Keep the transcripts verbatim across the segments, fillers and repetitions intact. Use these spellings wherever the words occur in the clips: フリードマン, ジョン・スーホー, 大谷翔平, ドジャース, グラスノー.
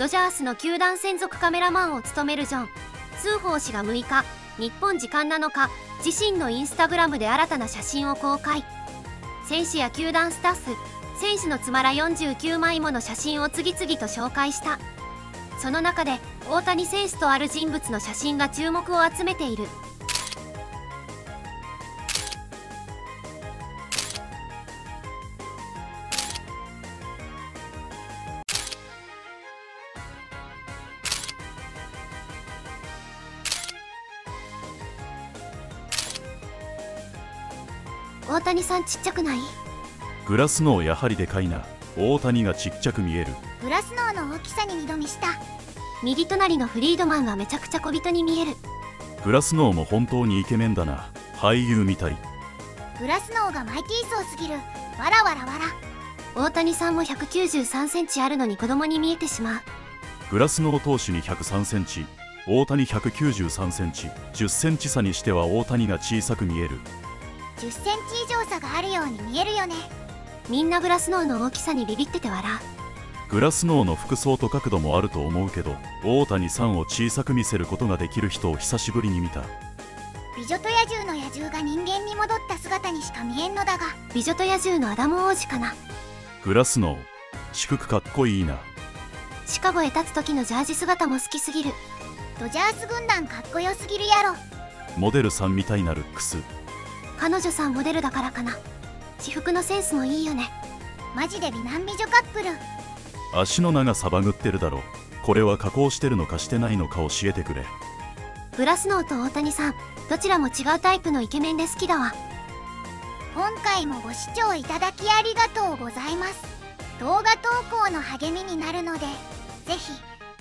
ドジャースの球団専属カメラマンを務めるジョン・スーホー氏がむいか日本時間なのか自身のインスタグラムで新たな写真を公開。選手や球団スタッフ、選手の妻らよんじゅうきゅうまいもの写真を次々と紹介した。その中で大谷選手とある人物の写真が注目を集めている。大谷さんちっちゃくない？グラスノーやはりでかいな。大谷がちっちゃく見える。グラスノーの大きさに二度見した。右隣のフリードマンがめちゃくちゃ小人に見える。グラスノーも本当にイケメンだな。俳優みたい。グラスノーがマイティーソーすぎる。わらわらわら。大谷さんもひゃくきゅうじゅうさんセンチあるのに子供に見えてしまう。グラスノー投手にひゃくさんセンチ、大谷ひゃくきゅうじゅうさんセンチ、じゅっセンチ差にしては大谷が小さく見える。じゅっセンチ以上差があるように見えるよね。みんなグラスノーの大きさにビビってて笑う。グラスノーの服装と角度もあると思うけど、大谷さんを小さく見せることができる人を久しぶりに見た。美女と野獣の野獣が人間に戻った姿にしか見えんのだが、美女と野獣のアダム王子かな。グラスノー、祝福かっこいいな。シカゴへ立つ時のジャージ姿も好きすぎる。ドジャース軍団かっこよすぎるやろ。モデルさんみたいなルックス。彼女さんモデルだからかな。私服のセンスもいいよね。マジで美男美女カップル。足の長さバグってるだろ。これは加工してるのかしてないのか教えてくれ。グラスノーと大谷さん、どちらも違うタイプのイケメンで好きだわ。今回もご視聴いただきありがとうございます。動画投稿の励みになるので、ぜひ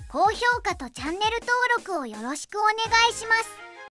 高評価とチャンネル登録をよろしくお願いします。